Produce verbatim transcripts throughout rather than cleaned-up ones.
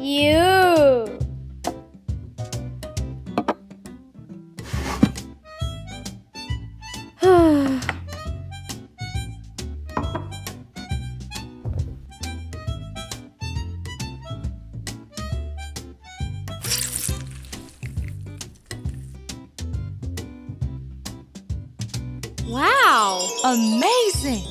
you. Wow! Amazing!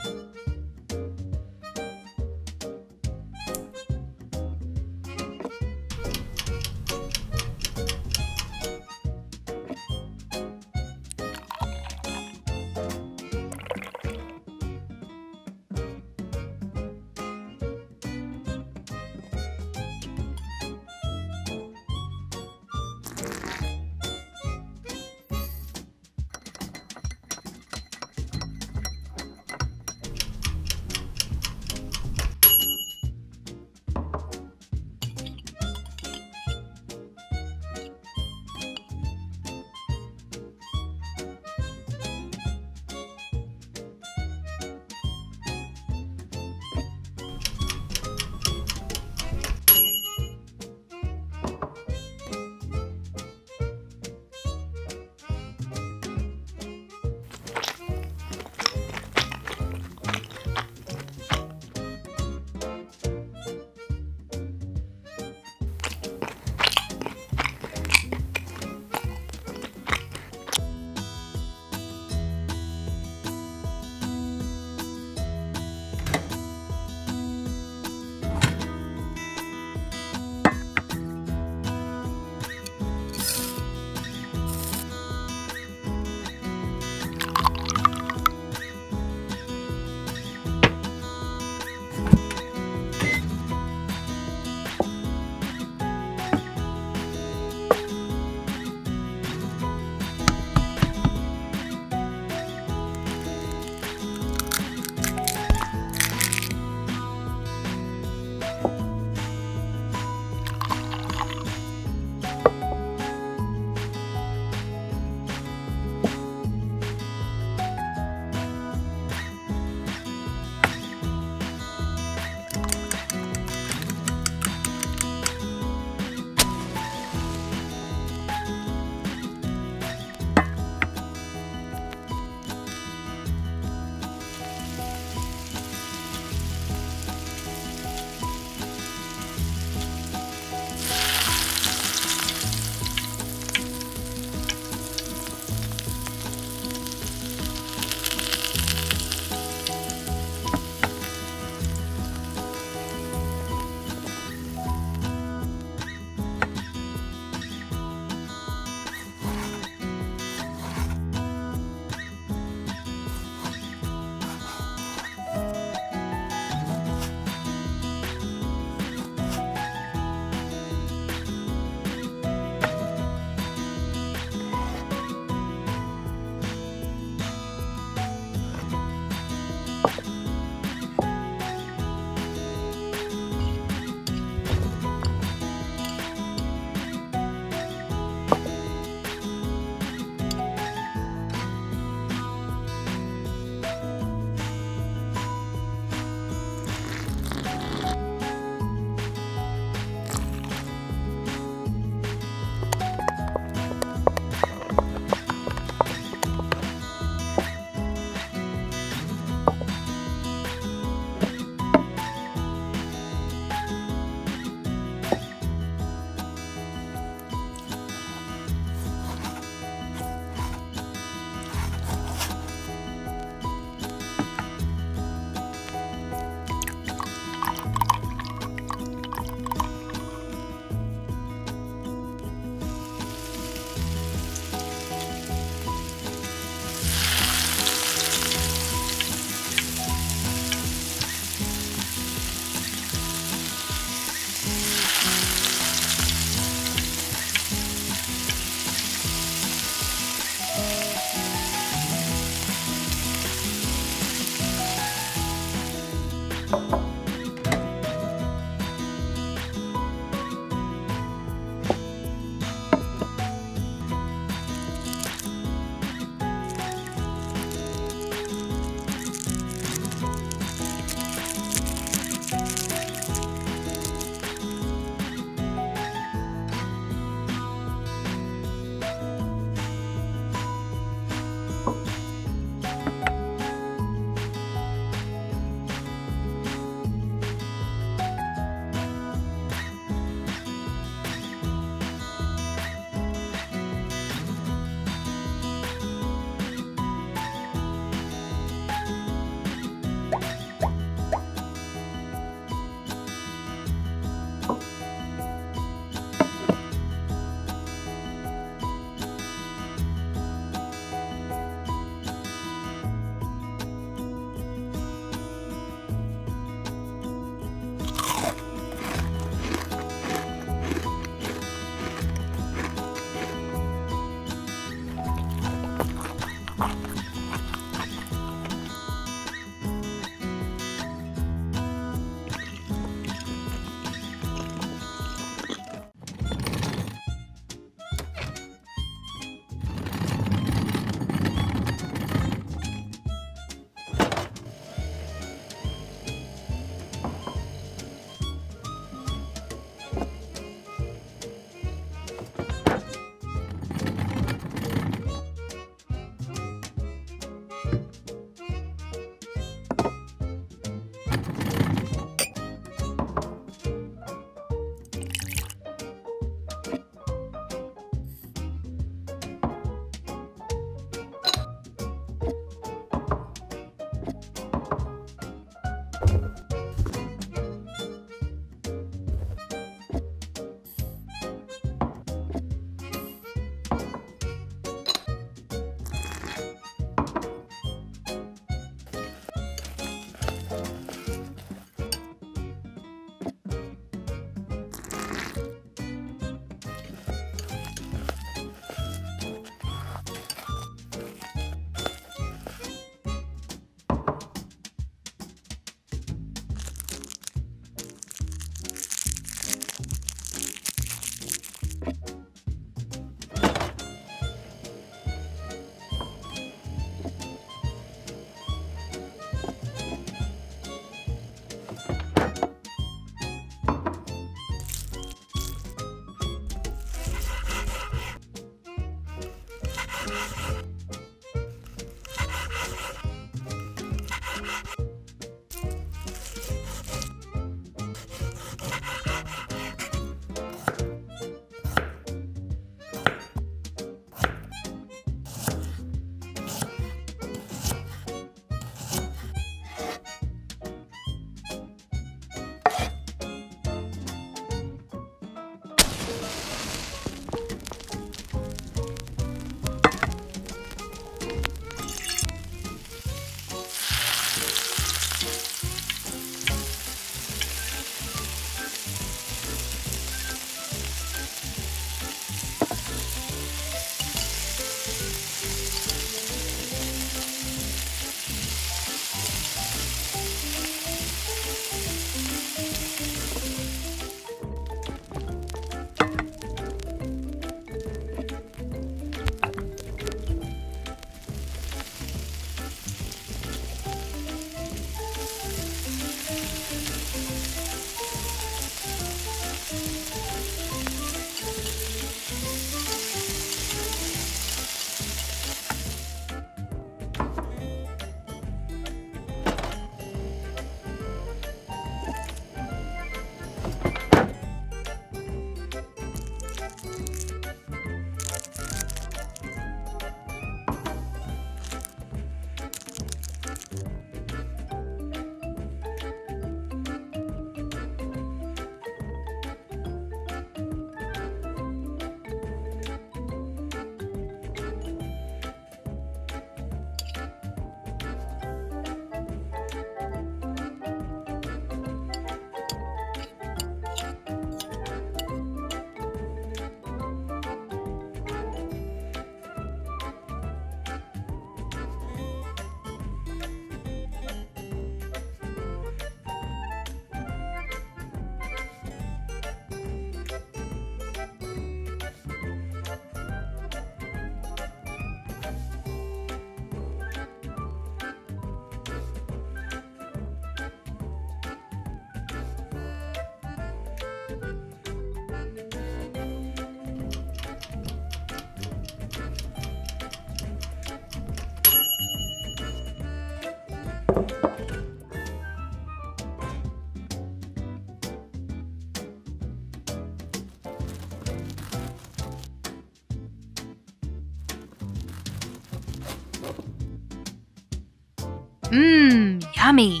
Mmm, yummy!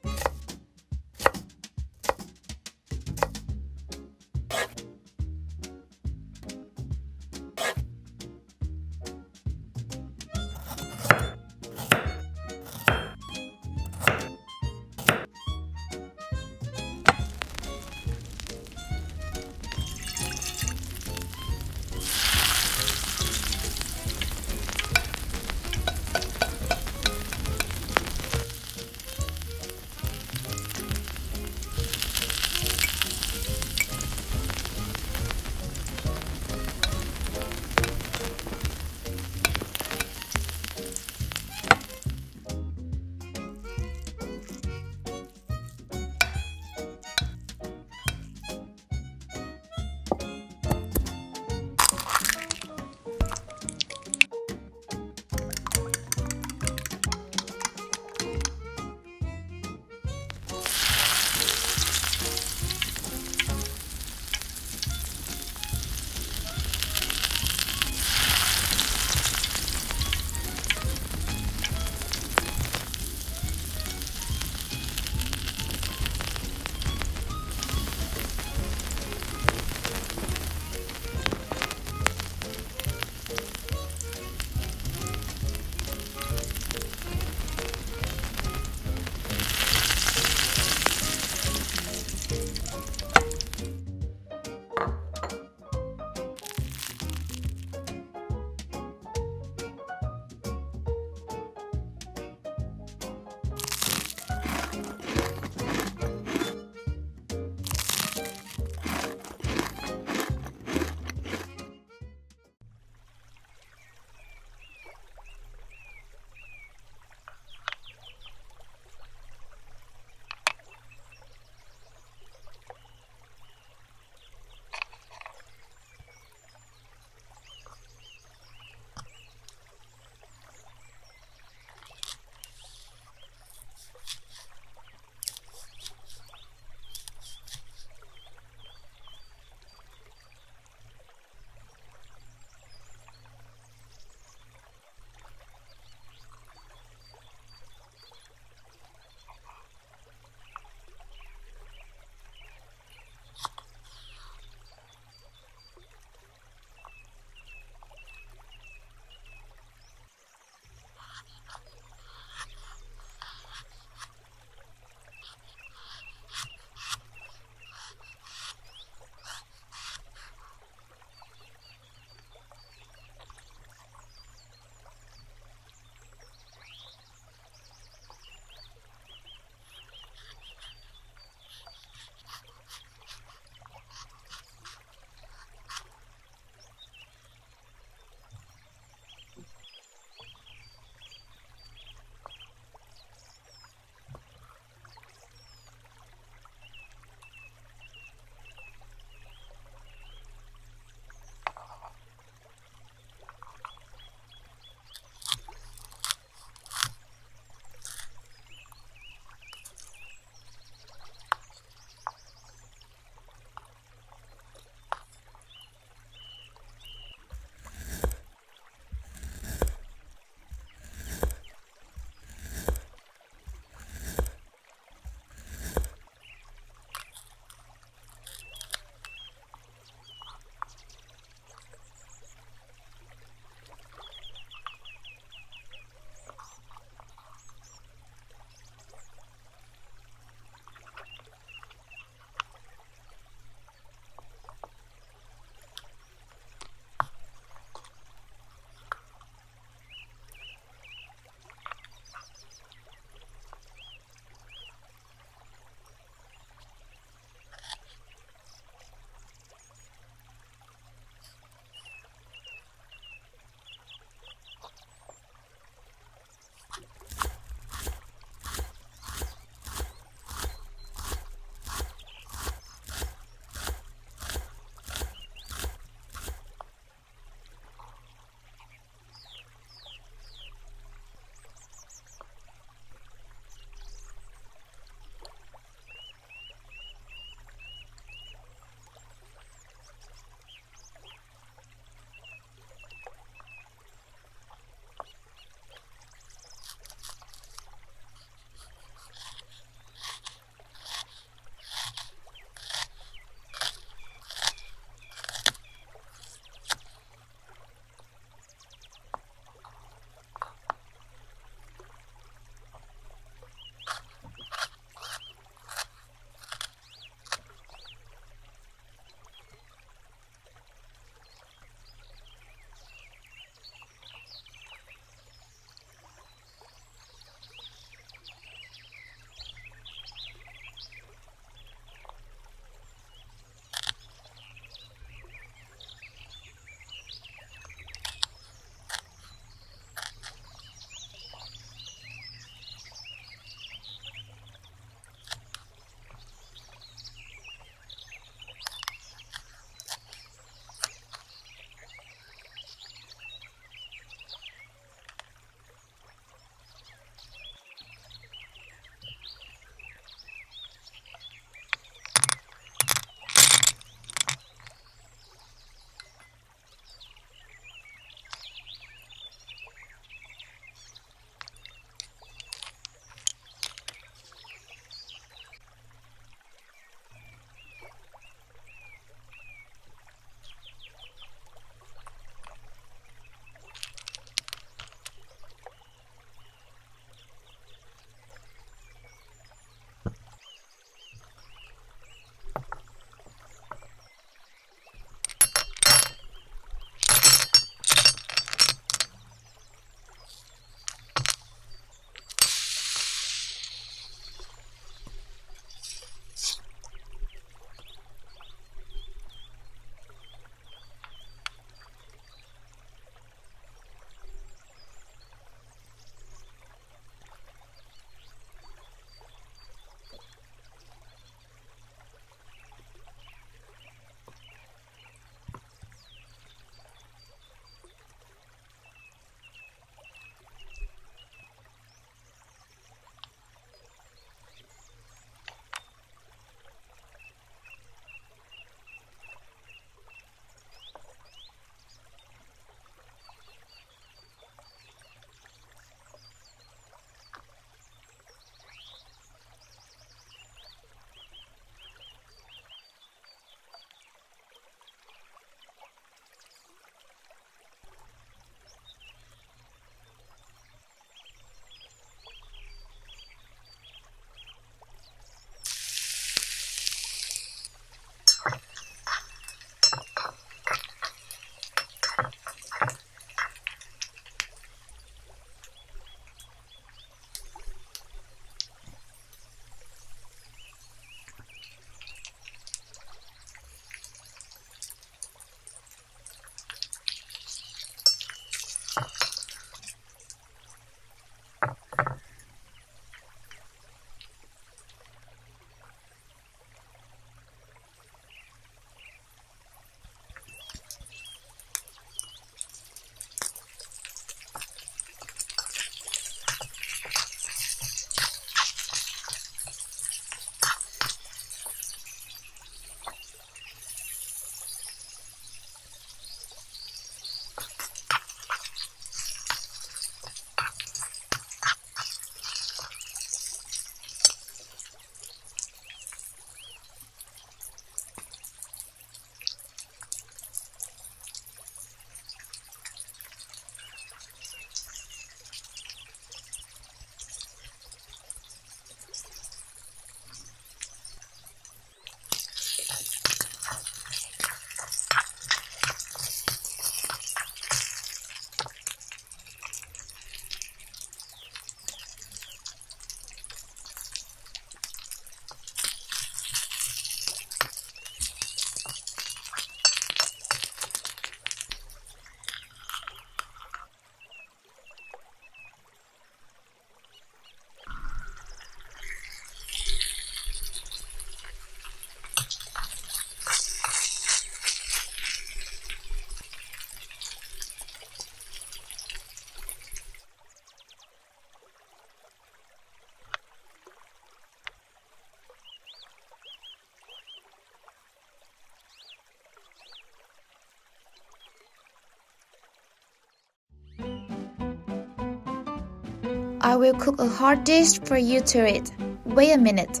I will cook a hot dish for you to eat. Wait a minute.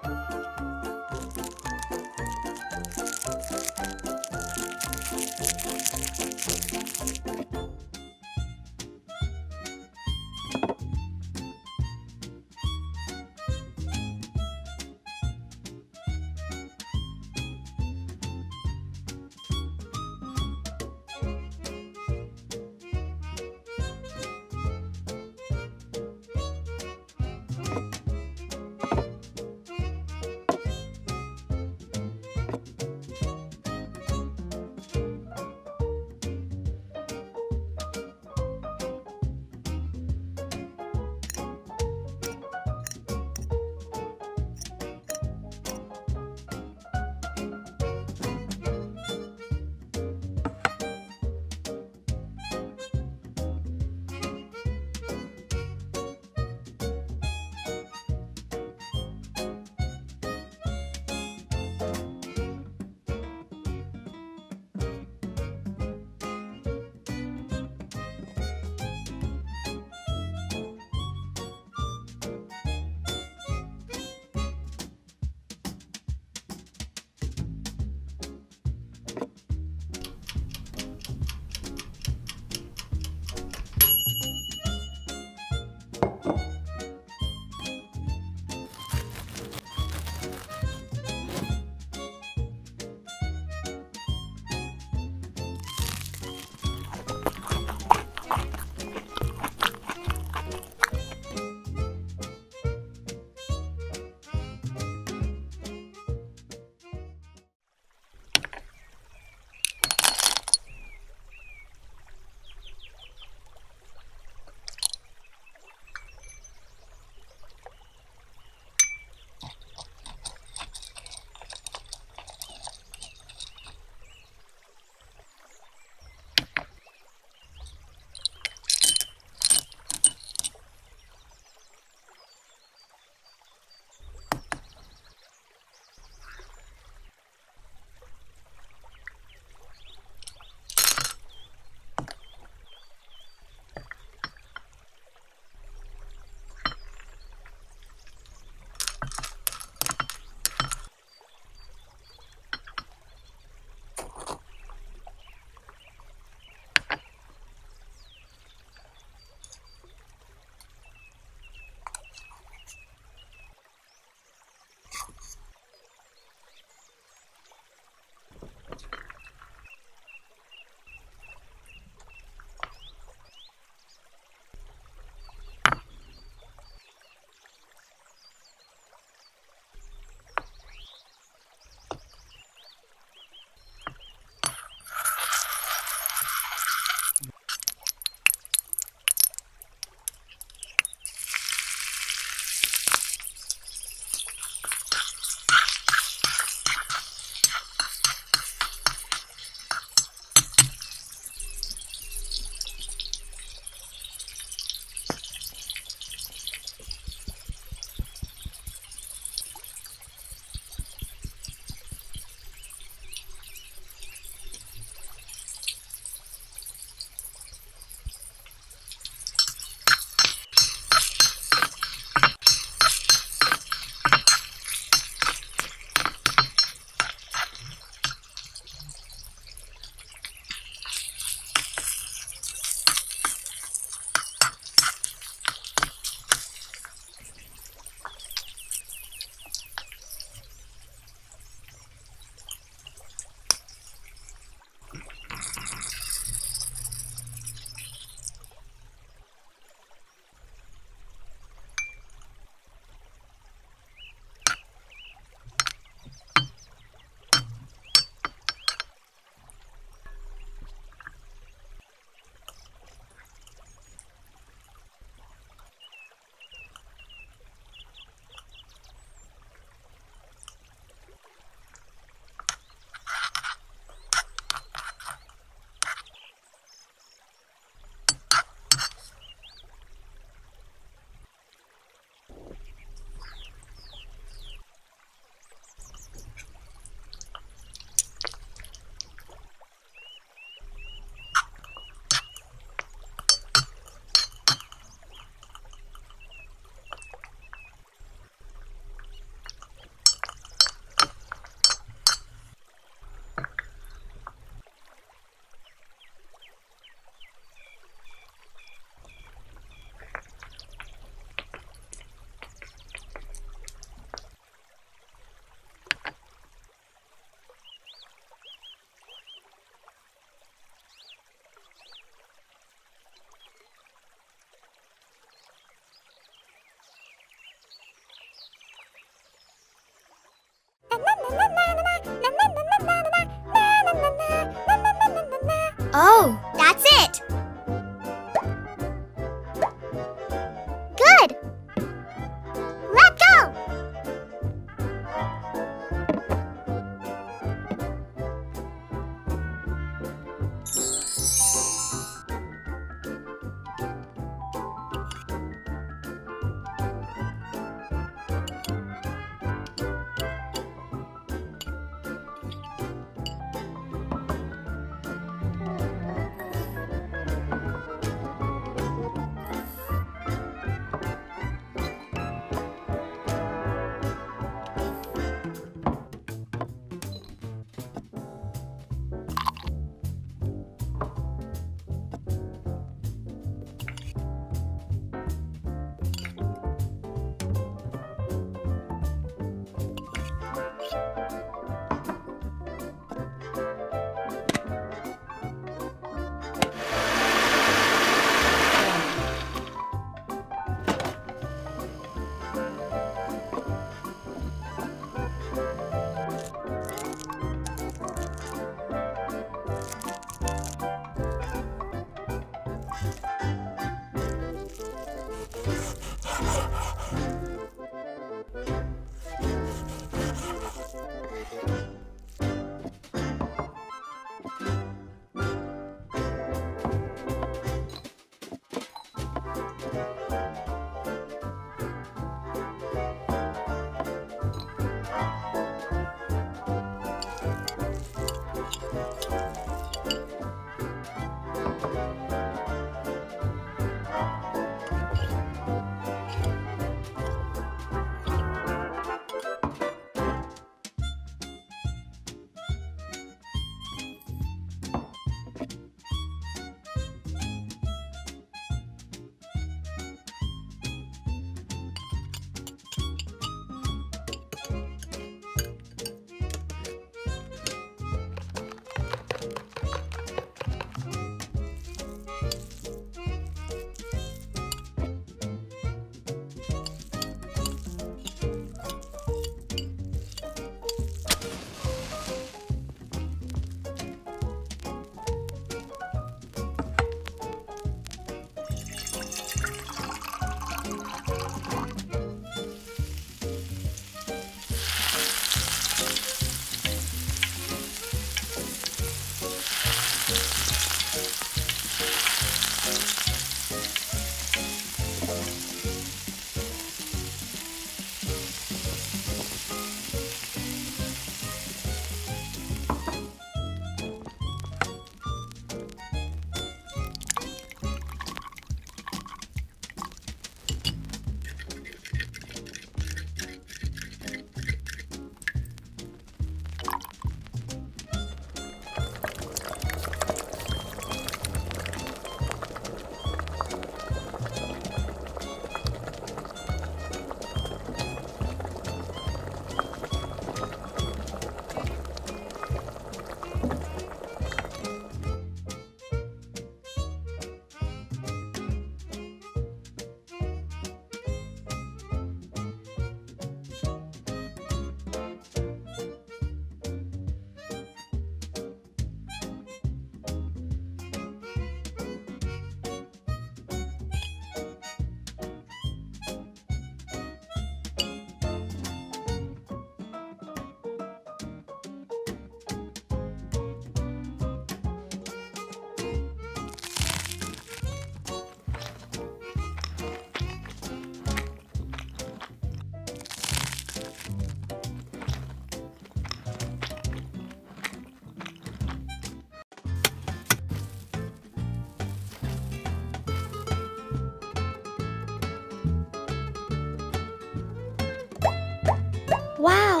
Wow!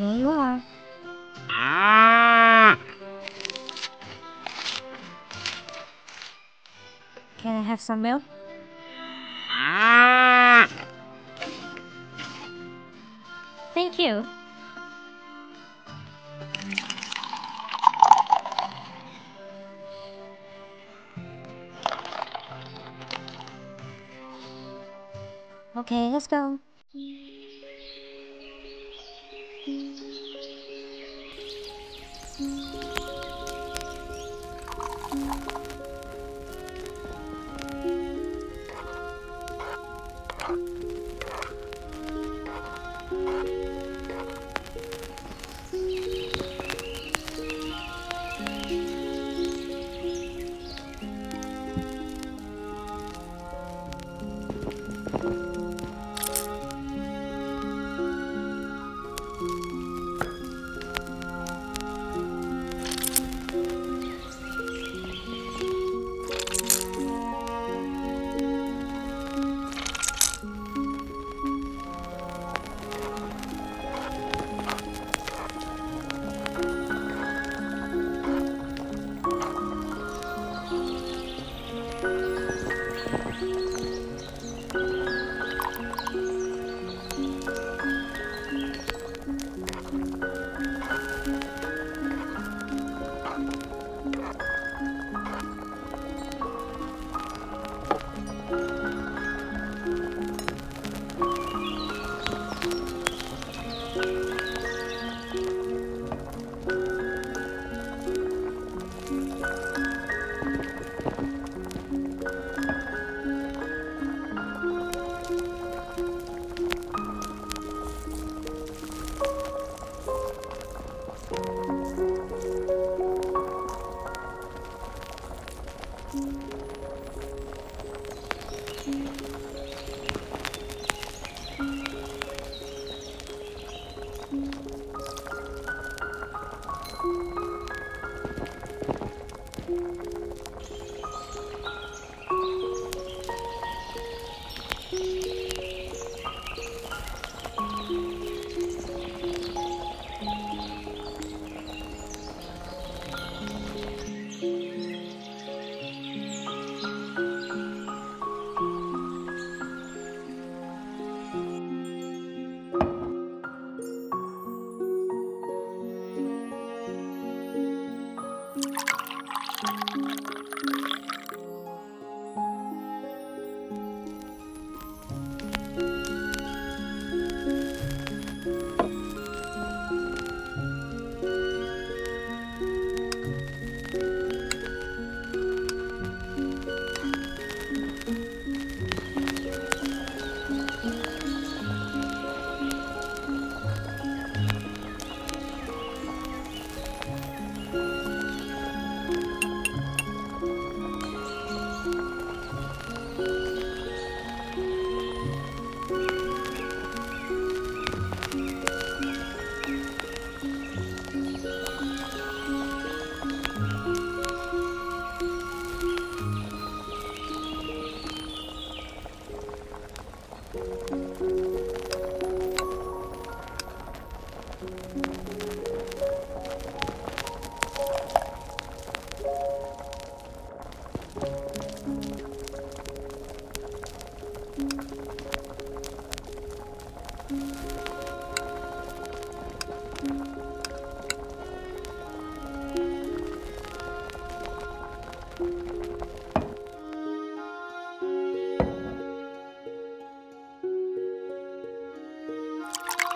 Here you are. Ah. Can I have some milk? Ah. Thank you. Okay, let's go.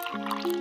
Thank you.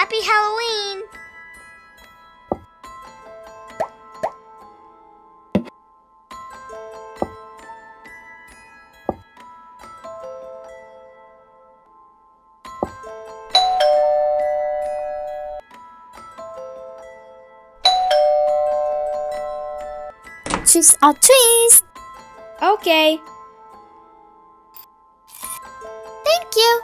Happy Halloween! Trees are trees! Okay. Thank you.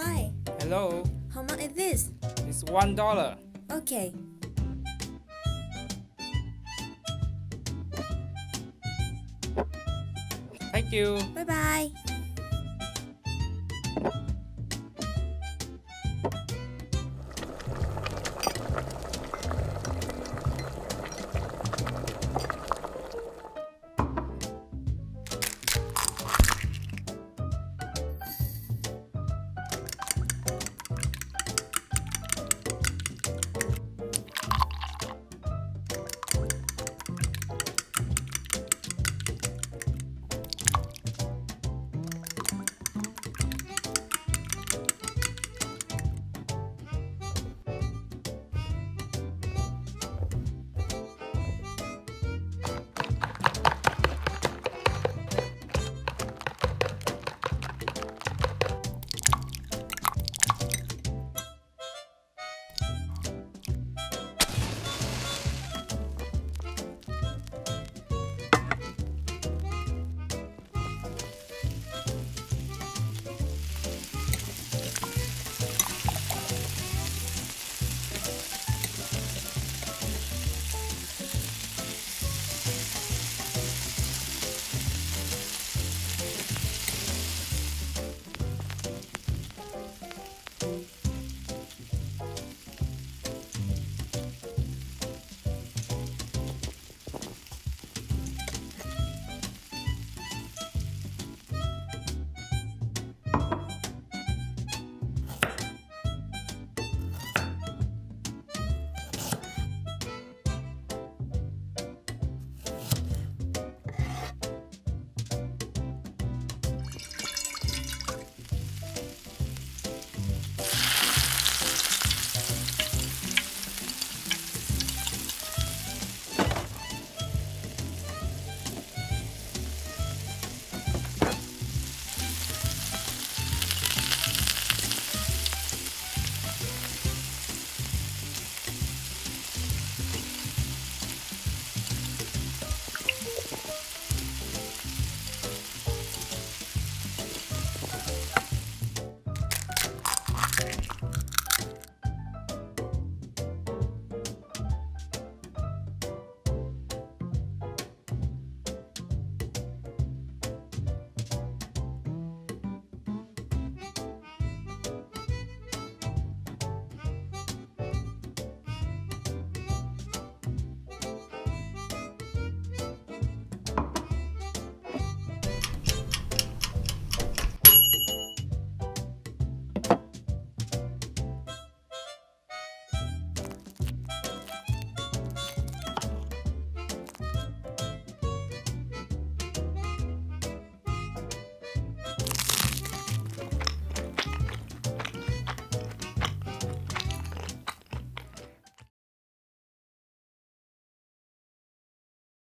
Hi. Hello. How much is this? It's one dollar. Okay. Thank you. Bye bye.